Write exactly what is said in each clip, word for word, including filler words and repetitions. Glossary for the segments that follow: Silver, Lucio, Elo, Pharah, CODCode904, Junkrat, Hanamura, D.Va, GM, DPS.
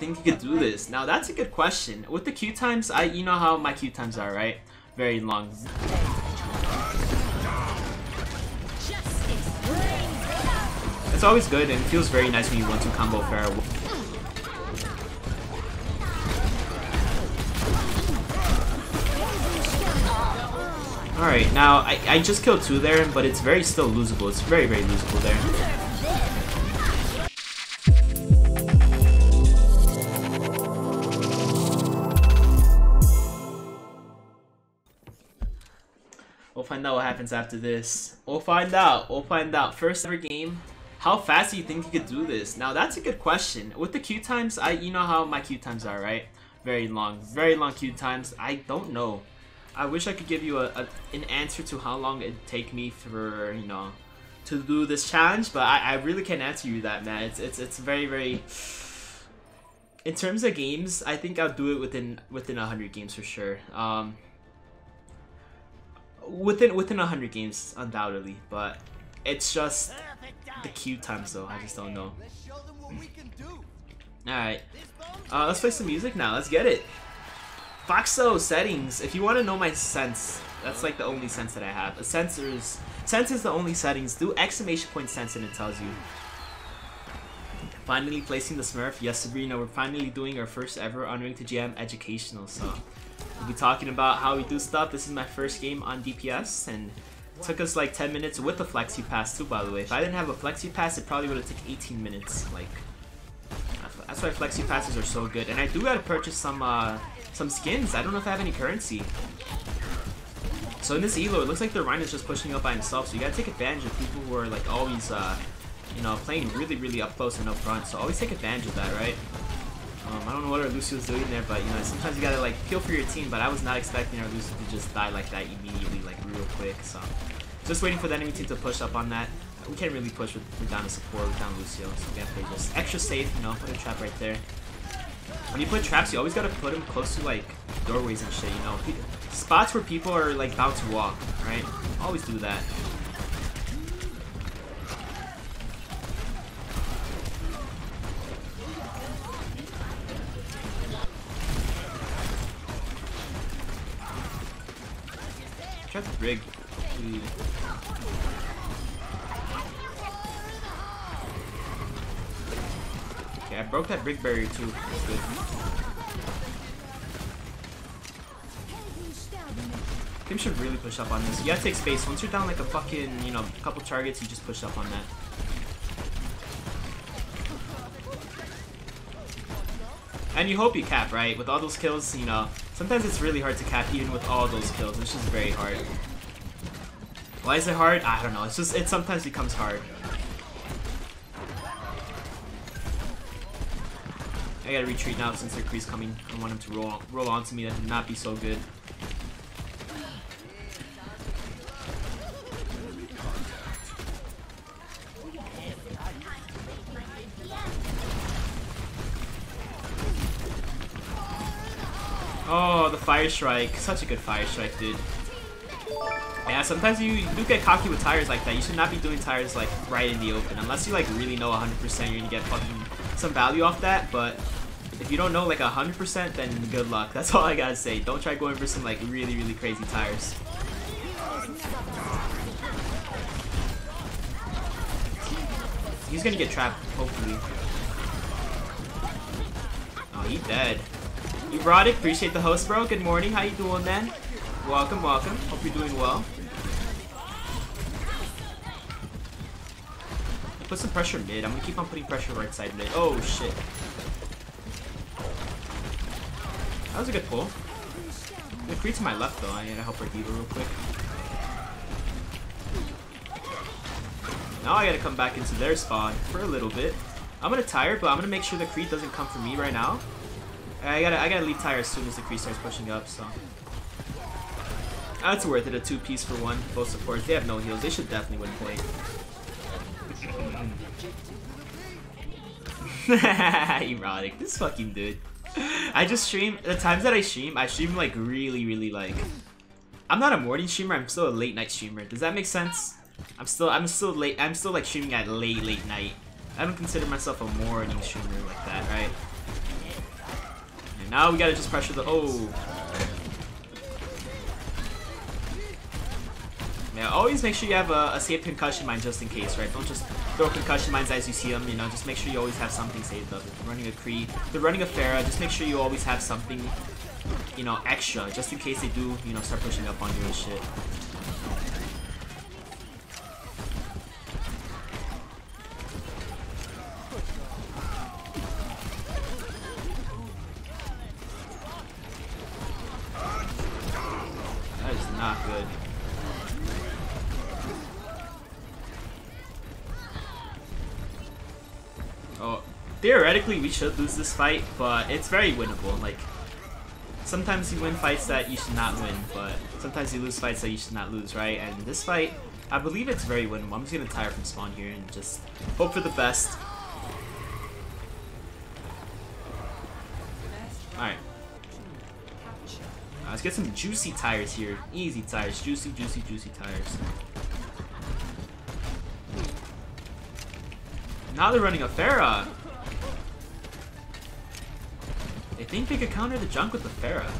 think you could do this? Now that's a good question. With the Q times, I you know how my Q times are, right? Very long. It's always good and feels very nice when you want to combo Pharaoh. Alright, now I, I just killed two there, but it's very still losable. It's very, very losable there. We'll find out what happens after this. We'll find out. We'll find out. First ever game. How fast do you think you could do this? Now that's a good question. With the Q times, I you know how my Q times are, right? Very long, very long Q times. I don't know. I wish I could give you a, a an answer to how long it'd take me for, you know, to do this challenge, but I, I really can't answer you that, man. It's it's it's very, very. In terms of games, I think I'll do it within within a hundred games for sure. Um. Within within one hundred games, undoubtedly, but it's just the Q times, though. I just don't know. Alright, uh, let's play some music now. Let's get it. Foxo settings. If you want to know my sense, that's like the only sense that I have. A sensors, sense is the only settings. Do exclamation point sense and it tells you. Finally placing the Smurf. Yes, Sabrina, we're finally doing our first ever Unranked to G M educational, so we'll be talking about how we do stuff. This is my first game on D P S, and it took us like ten minutes with the Flexi Pass too, by the way. If I didn't have a Flexi Pass, it probably would have taken eighteen minutes. Like, that's why Flexi Passes are so good. And I do gotta purchase some uh, some skins. I don't know if I have any currency. So in this Elo, it looks like the Rhino is just pushing up by himself, so you gotta take advantage of people who are like always, uh, you know, playing really, really up close and up front. So always take advantage of that, right? Um, I don't know what our Lucio's doing there, but you know, sometimes you gotta like peel for your team, but I was not expecting our Lucio to just die like that immediately, like real quick, so just waiting for the enemy team to push up on that. We can't really push with, with down a support, with down Lucio, so we gotta play just extra safe, you know, put a trap right there. When you put traps, you always gotta put them close to like doorways and shit, you know, spots where people are like bound to walk, right? Always do that. Try to rig. Dude. Okay, I broke that brick barrier too. That's good. Team should really push up on this. You gotta take space. Once you're down like a fucking, you know, couple targets, you just push up on that. And you hope you cap, right? With all those kills, you know. Sometimes it's really hard to cap even with all those kills. It's just very hard. Why is it hard? I don't know. It's just, it sometimes becomes hard. I gotta retreat now since their Kree's coming. I want him to roll, roll onto me. That would not be so good. Oh, the Fire Strike. Such a good Fire Strike, dude. Yeah, sometimes you, you do get cocky with tires like that. You should not be doing tires, like, right in the open. Unless you, like, really know one hundred percent you're gonna get fucking some value off that. But if you don't know, like, one hundred percent, then good luck. That's all I gotta say. Don't try going for some, like, really, really crazy tires. He's gonna get trapped, hopefully. Oh, he's dead. You brought it. Appreciate the host, bro. Good morning. How you doing, man? Welcome, welcome. Hope you're doing well. Put some pressure mid. I'm gonna keep on putting pressure right side mid. Oh, shit. That was a good pull. The creep to my left, though. I gotta help our diva real quick. Now I gotta come back into their spawn for a little bit. I'm gonna tire, but I'm gonna make sure the creep doesn't come for me right now. I gotta, I gotta leave tire as soon as the Kree starts pushing up, so. That's worth it, a two-piece for one. Both supports, they have no heals. They should definitely win point. Erotic, this fucking dude. I just stream, the times that I stream, I stream like really, really like. I'm not a morning streamer, I'm still a late night streamer. Does that make sense? I'm still, I'm still late, I'm still like streaming at late, late night. I don't consider myself a morning streamer like that, right? Now we gotta just pressure the... Oh. Yeah, always make sure you have a, a saved concussion mine just in case, right? Don't just throw concussion mines as you see them, you know. Just make sure you always have something saved up. If you're running a Kree, if you're running a Pharah, just make sure you always have something, you know, extra. Just in case they do, you know, start pushing up on you and shit. Theoretically, we should lose this fight, but it's very winnable. Like, sometimes you win fights that you should not win, but sometimes you lose fights that you should not lose, right? And this fight, I believe it's very winnable. I'm just gonna tire from spawn here and just hope for the best. Alright. Uh, let's get some juicy tires here. Easy tires. Juicy, juicy, juicy tires. Now they're running a Pharah. I think they could counter the junk with the Pharah.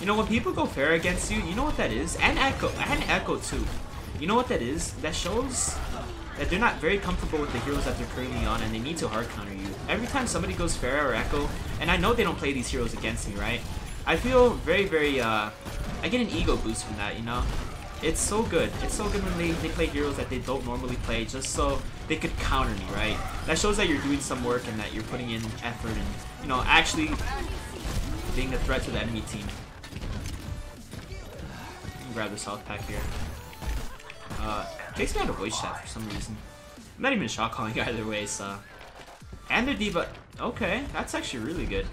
You know, when people go Pharah against you, you know what that is? And Echo. And Echo, too. You know what that is? That shows that they're not very comfortable with the heroes that they're currently on, and they need to hard counter you. Every time somebody goes Pharah or Echo, and I know they don't play these heroes against me, right? I feel very, very, uh... I get an ego boost from that, you know? It's so good. It's so good when they, they play heroes that they don't normally play, just so they could counter me, right? That shows that you're doing some work and that you're putting in effort and, you know, actually being a threat to the enemy team. Let me grab this health pack here. Uh, it takes me out of voice chat for some reason. I'm not even shot calling either way, so... And their D.Va... Okay, that's actually really good.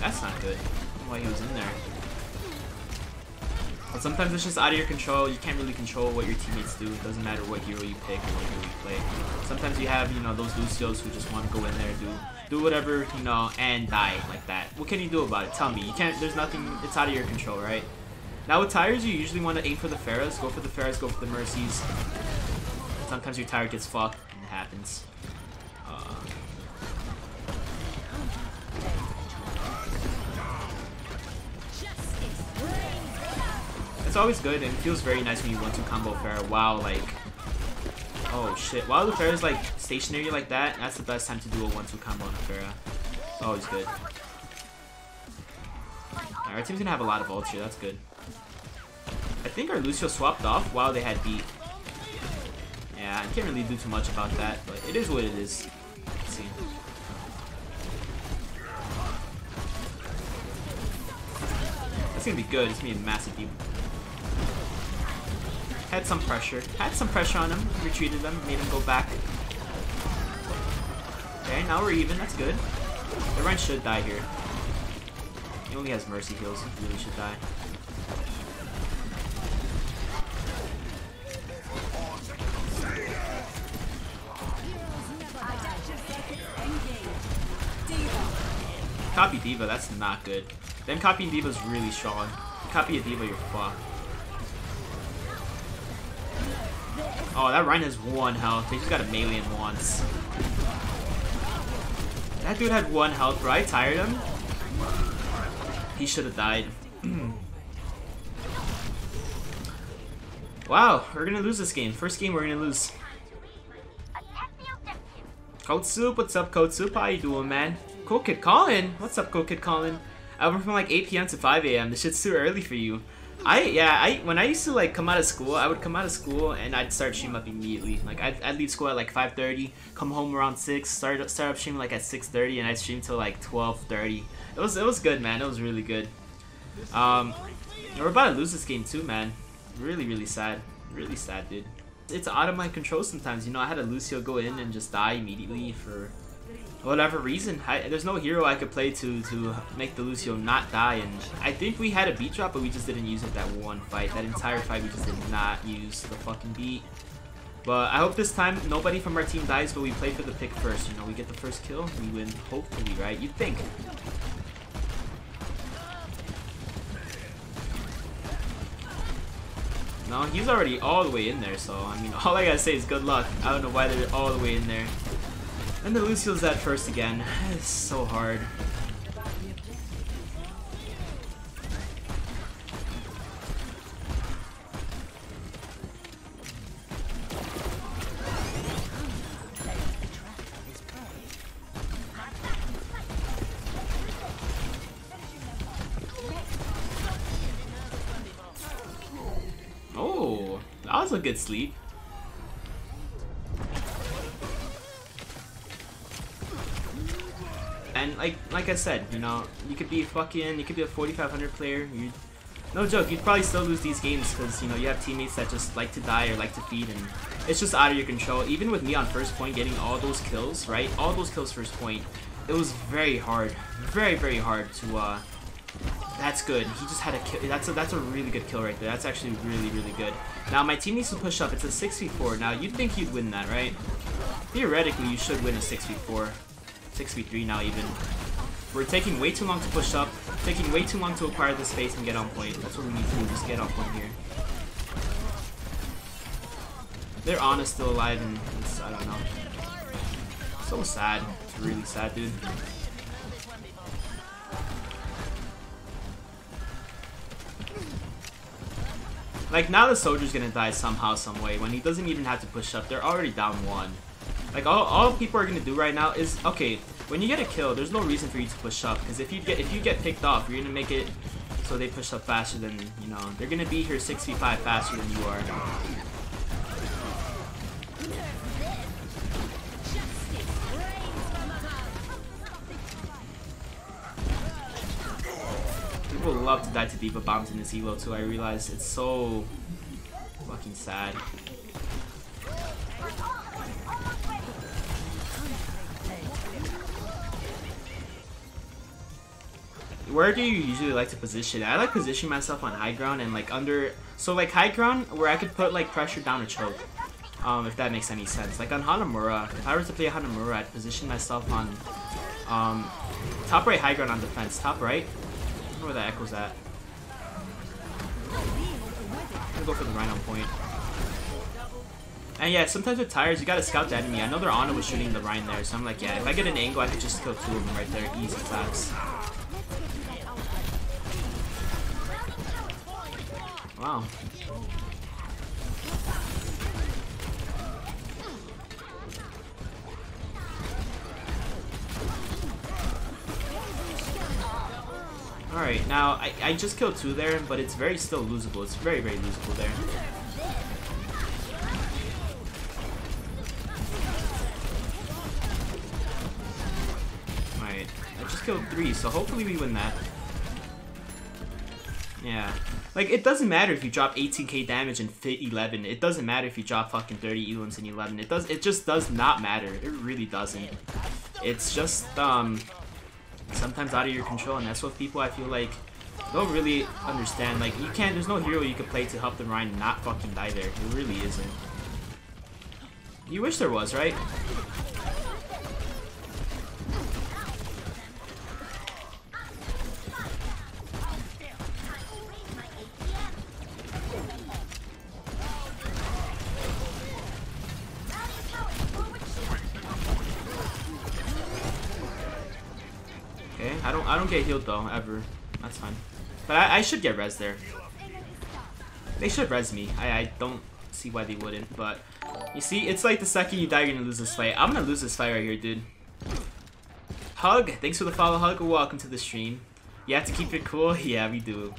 That's not good. I don't know why he was in there. But sometimes it's just out of your control. You can't really control what your teammates do. It doesn't matter what hero you pick or what hero you play. Sometimes you have, you know, those Lucios who just want to go in there, do do whatever, you know, and die like that. What can you do about it? Tell me. You can't. There's nothing. It's out of your control, right? Now with tires, you usually want to aim for the Pharahs. Go for the Pharahs. Go for the Mercies. Sometimes your tire gets fucked, and it happens. Uh, It's always good and it feels very nice when you want to combo Pharah while like, oh shit, while the Pharah is like stationary like that, that's the best time to do a one two combo on the Pharah. It's always good. Alright, our team's gonna have a lot of ults here, that's good. I think our Lucio swapped off while they had beat. Yeah, I can't really do too much about that, but it is what it is. Let's see. That's gonna be good, it's gonna be a massive deep. Had some pressure. Had some pressure on him. Retreated them. Made him go back. Okay, now we're even. That's good. The Wrench should die here. He only has Mercy heals. He really should die. Copy D.Va. That's not good. Them copying D.Va is really strong. Copy a D.Va, you're fucked. Oh, that Rhyna has one health. They just got a melee in once. That dude had one health, bro. I tired him. He should have died. Wow, we're gonna lose this game. First game we're gonna lose. Code Soup, what's up, Code Soup? How you doing, man? Cool Kid Colin, what's up, Cool Kid Colin? I work from like eight P M to five A M This shit's too early for you. I, yeah, I when I used to like come out of school, I would come out of school and I'd start streaming up immediately. Like I'd, I'd leave school at like five thirty, come home around six, start start up streaming like at six thirty, and I'd stream till like twelve thirty. It was it was good, man. It was really good. Um, we're about to lose this game too, man. Really, really sad. Really sad, dude. It's out of my control sometimes. You know, I had a Lucio go in and just die immediately for whatever reason. I, there's no hero I could play to to make the Lucio not die, and I think we had a beat drop, but we just didn't use it that one fight. That entire fight, we just did not use the fucking beat. But I hope this time nobody from our team dies, but we play for the pick first. You know, we get the first kill, we win, hopefully, right? You'd think. No, he's already all the way in there, so, I mean, all I gotta say is good luck. I don't know why they're all the way in there. And the Lucio's at first again. It's so hard. Oh, that was a good sleep. And like like I said, you know, you could be fucking, you could be a forty-five hundred player. You, no joke, you'd probably still lose these games because you know you have teammates that just like to die or like to feed, and it's just out of your control. Even with me on first point getting all those kills, right? All those kills first point, it was very hard, very very hard to. Uh, that's good. He just had a kill. That's a that's a really good kill right there. That's actually really really good. Now my team needs to push up. It's a six v four. Now you'd think you'd win that, right? Theoretically, you should win a six v four. six v three now even. We're taking way too long to push up, taking way too long to acquire this space and get on point. That's what we need to do, just get on point here. Their Ana's still alive and it's, I don't know. So sad. It's really sad, dude. Like, now the soldier's gonna die somehow, some way, when he doesn't even have to push up. They're already down one. Like, all, all people are going to do right now is, okay, when you get a kill, there's no reason for you to push up. Because if you get if you get picked off, you're going to make it so they push up faster than, you know, they're going to be here six v five faster than you are. People love to die to D.Va bombs in this elo too, I realize. It's so fucking sad. Where do you usually like to position? I like position myself on high ground and like under, so like high ground where I could put like pressure down a choke, um, if that makes any sense. Like on Hanamura, if I were to play Hanamura, I'd position myself on um, top right high ground on defense, top right. I don't know where that echoes at. I'm gonna go for the Rhino point. And yeah, sometimes with tires, you gotta scout the enemy. I know their Ana was shooting the Rhino there, so I'm like, yeah, if I get an angle, I could just kill two of them right there, easy taps. Wow. Alright, now I, I just killed two there, but it's very still losable. It's very, very losable there. Alright, I just killed three, so hopefully we win that. Yeah. Like, it doesn't matter if you drop eighteen K damage and fit eleven. It doesn't matter if you drop fucking thirty elims and eleven. It does. It just does not matter. It really doesn't. It's just um sometimes out of your control, and that's what people I feel like don't really understand. Like, you can't. There's no hero you can play to help the Rhine not fucking die there. It really isn't. You wish there was, right? I don't I don't get healed though, ever. That's fine. But I, I should get res there. They should res me. I, I don't see why they wouldn't, but you see, it's like the second you die you're gonna lose this fight. I'm gonna lose this fight right here, dude. Hug, thanks for the follow, Hug. Welcome to the stream. You have to keep it cool? Yeah, we do.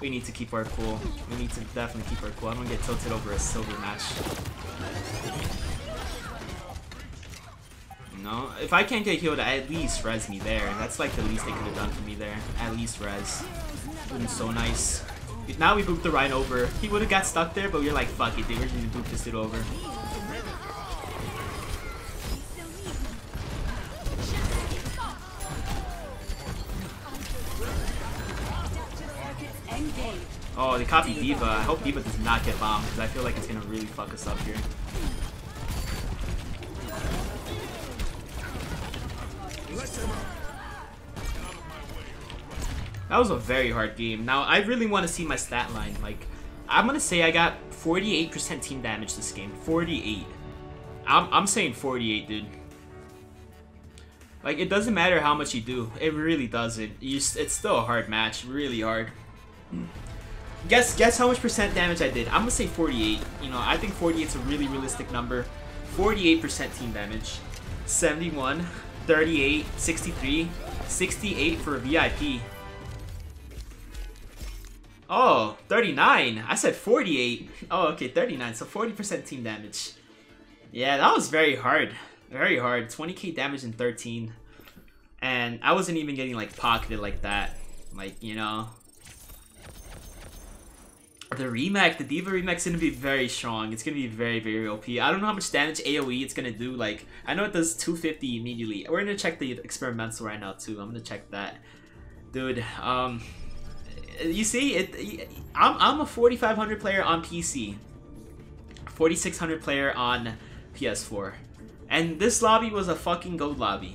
We need to keep our cool. We need to definitely keep our cool. I don't get tilted over a silver match. No, if I can't get healed, at least res me there. That's like the least they could have done for me there. At least res. It was so nice. Now we booped the Rhino over. He would have got stuck there, but we were like, fuck it, dude. We're just gonna boop this dude over. Oh, they copied D.Va. I hope D.Va does not get bombed, because I feel like it's gonna really fuck us up here. That was a very hard game. Now, I really want to see my stat line. Like, I'm going to say I got forty-eight percent team damage this game. forty-eight. I'm, I'm saying forty-eight, dude. Like, it doesn't matter how much you do. It really doesn't. You, it's still a hard match. Really hard. Guess guess how much percent damage I did. I'm going to say forty-eight. You know, I think forty-eight is a really realistic number. forty-eight percent team damage. seventy-one. thirty-eight. sixty-three. sixty-eight for a V I P. Oh, thirty-nine. I said forty-eight. Oh, okay, thirty-nine. So forty percent team damage. Yeah, that was very hard. Very hard. twenty K damage in thirteen. And I wasn't even getting, like, pocketed like that. Like, you know. The Remax, the D.Va Remax is going to be very strong. It's going to be very, very O P. I don't know how much damage AoE it's going to do. Like, I know it does two fifty immediately. We're going to check the experimental right now, too. I'm going to check that. Dude, um... you see, it. I'm, I'm a forty-five hundred player on P C. forty-six hundred player on P S four. And this lobby was a fucking gold lobby.